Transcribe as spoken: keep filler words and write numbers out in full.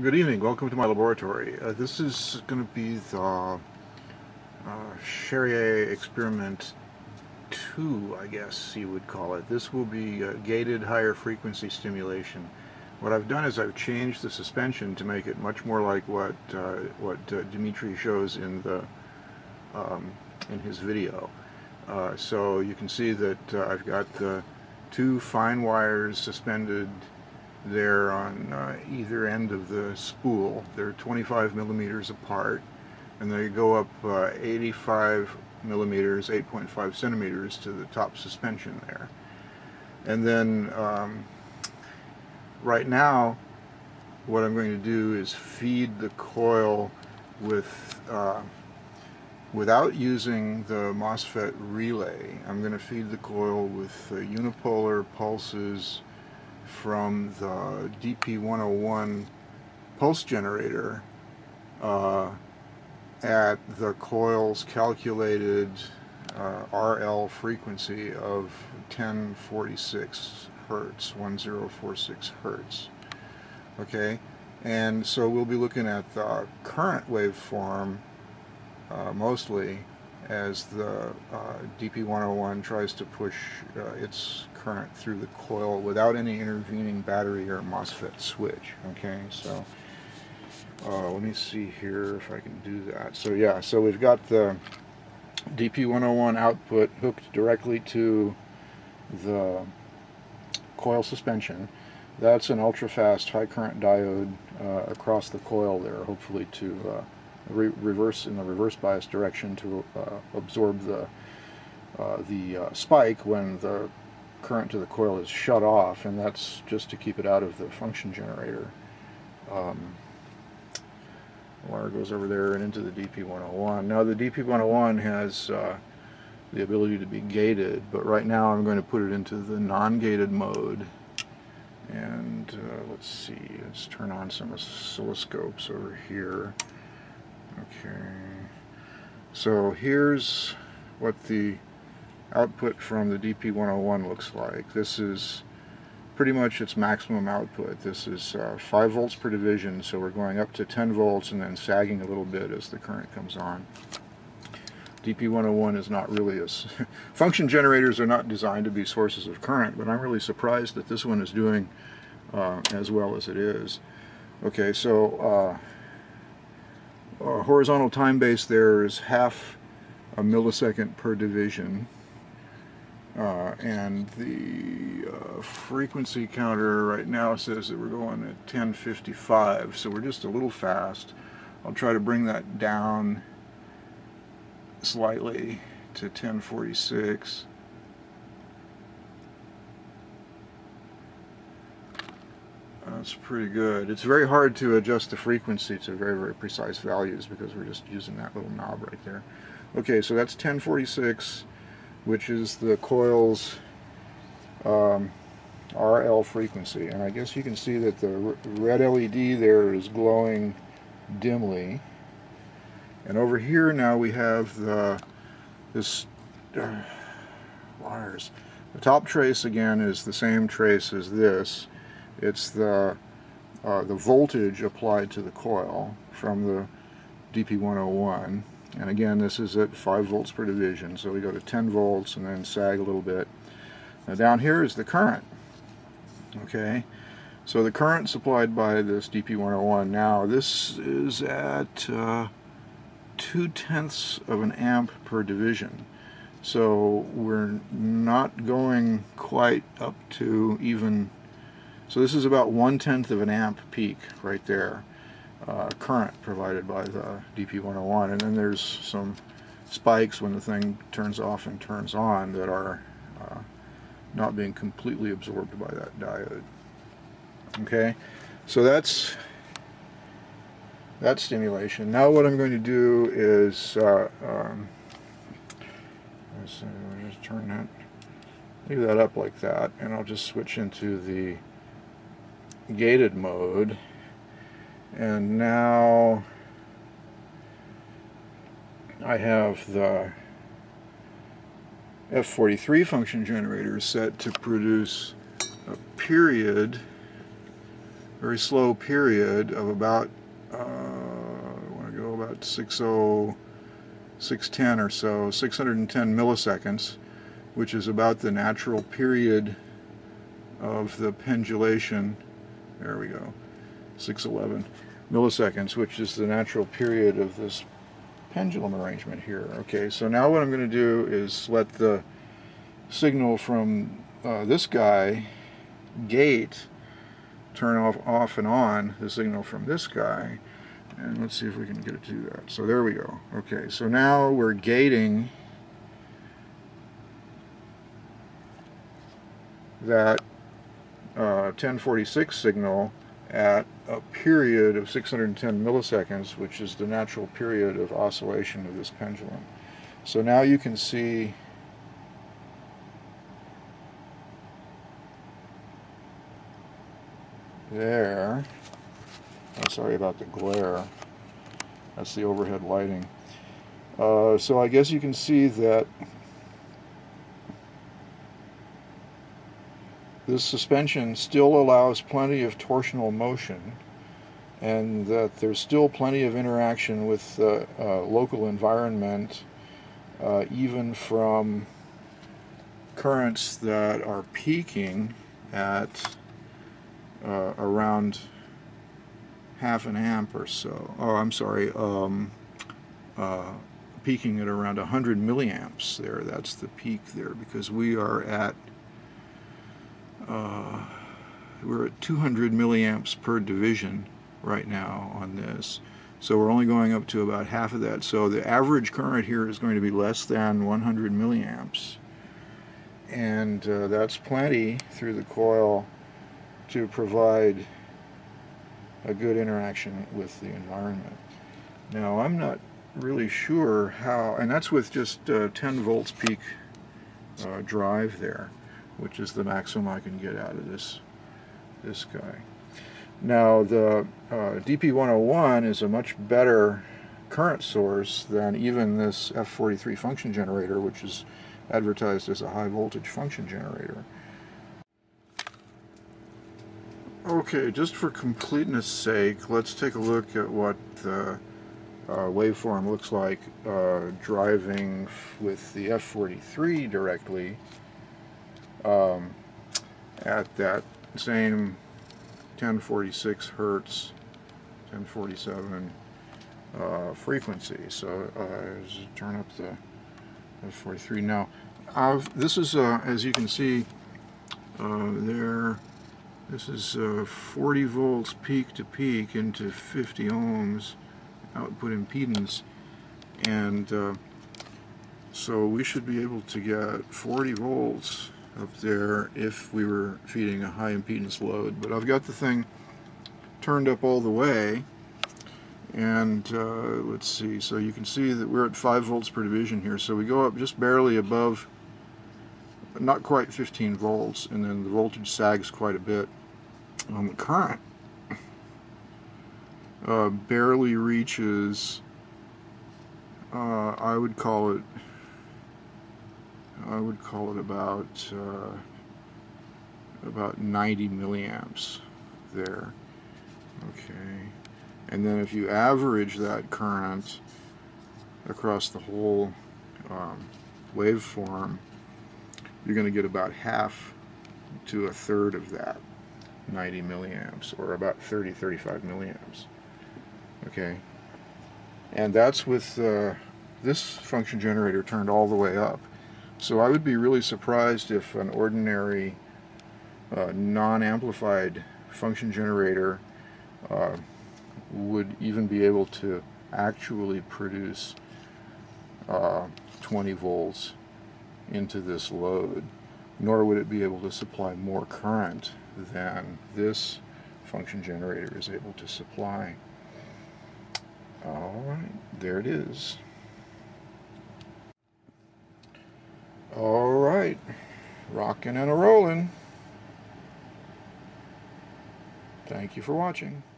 Good evening, welcome to my laboratory. Uh, this is going to be the uh, Charrier experiment two, I guess you would call it. This will be uh, gated higher frequency stimulation. What I've done is I've changed the suspension to make it much more like what uh, what uh, Dimitri shows in the um, in his video. Uh, so you can see that uh, I've got the two fine wires suspended there on uh, either end of the spool. They're twenty-five millimeters apart, and they go up uh, eighty-five millimeters, eight point five centimeters to the top suspension there. And then um, right now what I'm going to do is feed the coil with uh, without using the MOSFET relay. I'm going to feed the coil with uh, unipolar pulses from the D P one oh one pulse generator uh, at the coil's calculated uh, R L frequency of ten forty-six hertz, ten forty-six hertz. Okay, and so we'll be looking at the current waveform uh, mostly as the uh, D P one oh one tries to push uh, its current through the coil without any intervening battery or MOSFET switch. Okay, so uh, let me see here if I can do that. So yeah, so we've got the D P one oh one output hooked directly to the coil suspension. That's an ultra-fast high current diode uh, across the coil there, hopefully to uh, Re reverse in the reverse bias direction to uh, absorb the uh, the uh, spike when the current to the coil is shut off, and that's just to keep it out of the function generator. Um, wire goes over there and into the D P one oh one. Now the D P one oh one has uh, the ability to be gated, but right now I'm going to put it into the non-gated mode. And uh, let's see, let's turn on some oscilloscopes over here. Okay, so here's what the output from the D P one oh one looks like. This is pretty much its maximum output. This is uh, five volts per division, so we're going up to ten volts and then sagging a little bit as the current comes on. D P one oh one is not really a... function generators are not designed to be sources of current, but I'm really surprised that this one is doing uh, as well as it is. Okay, so... Uh, Uh, horizontal time base there is half a millisecond per division, uh, and the uh, frequency counter right now says that we're going at ten fifty-five, so we're just a little fast. I'll try to bring that down slightly to ten forty-six. That's pretty good. It's very hard to adjust the frequency to very, very precise values because we're just using that little knob right there. Okay, so that's ten forty-six, which is the coil's um, R L frequency. And I guess you can see that the red L E D there is glowing dimly. And over here now we have the this uh, wires. The top trace again is the same trace as this. It's the, uh, the voltage applied to the coil from the D P one oh one, and again this is at five volts per division, so we go to ten volts and then sag a little bit. Now down here is the current. Okay, so the current supplied by this D P one oh one, now this is at uh, two tenths of an amp per division. So we're not going quite up to even... So this is about one-tenth of an amp peak right there, uh, current provided by the D P one oh one. And then there's some spikes when the thing turns off and turns on that are uh, not being completely absorbed by that diode. Okay, so that's that stimulation. Now what I'm going to do is uh, um, let's see, I'll just turn that, leave that up like that, and I'll just switch into the gated mode. And now I have the F forty-three function generator set to produce a period very slow period of about uh, I want to go about six hundred, six ten or so, six hundred ten milliseconds, which is about the natural period of the pendulation. There we go, six eleven milliseconds, which is the natural period of this pendulum arrangement here. Okay, so now what I'm going to do is let the signal from uh, this guy gate turn off off and on the signal from this guy, and let's see if we can get it to do that. So there we go. Okay, so now we're gating that uh, ten forty-six signal at a period of six hundred ten milliseconds, which is the natural period of oscillation of this pendulum. So now you can see there, I'm sorry about the glare, that's the overhead lighting. Uh, so I guess you can see that this suspension still allows plenty of torsional motion, and that there's still plenty of interaction with the uh, uh, local environment, uh, even from currents that are peaking at uh, around half an amp or so. Oh, I'm sorry, um, uh, peaking at around one hundred milliamps there. That's the peak there, because we are at Uh, we're at two hundred milliamps per division right now on this, so we're only going up to about half of that. So the average current here is going to be less than one hundred milliamps, and uh, that's plenty through the coil to provide a good interaction with the environment. Now I'm not really sure how, and that's with just uh, ten volts peak uh, drive there, which is the maximum I can get out of this this guy. Now the uh, D P one oh one is a much better current source than even this F forty-three function generator, which is advertised as a high voltage function generator. Okay, just for completeness sake, let's take a look at what the Uh, waveform looks like uh, driving with the F forty-three directly Um, at that same ten forty-six hertz, ten forty-seven uh, frequency. So uh, just turn up the F forty-three. Now, I've, this is, uh, as you can see uh, there, this is uh, forty volts peak to peak into fifty ohms output impedance, and uh, so we should be able to get forty volts up there if we were feeding a high impedance load. But I've got the thing turned up all the way, and uh, let's see, so you can see that we're at five volts per division here, so we go up just barely above, not quite fifteen volts, and then the voltage sags quite a bit on the current. Uh, barely reaches, uh, I would call it I would call it about uh, about ninety milliamps there. Okay, and then if you average that current across the whole um, waveform, you're going to get about half to a third of that, ninety milliamps, or about thirty, thirty-five milliamps. Okay, and that's with uh, this function generator turned all the way up. So I would be really surprised if an ordinary uh, non-amplified function generator uh, would even be able to actually produce uh, twenty volts into this load, nor would it be able to supply more current than this function generator is able to supply. All right, there it is. All right, rockin' and a rollin'. Thank you for watching.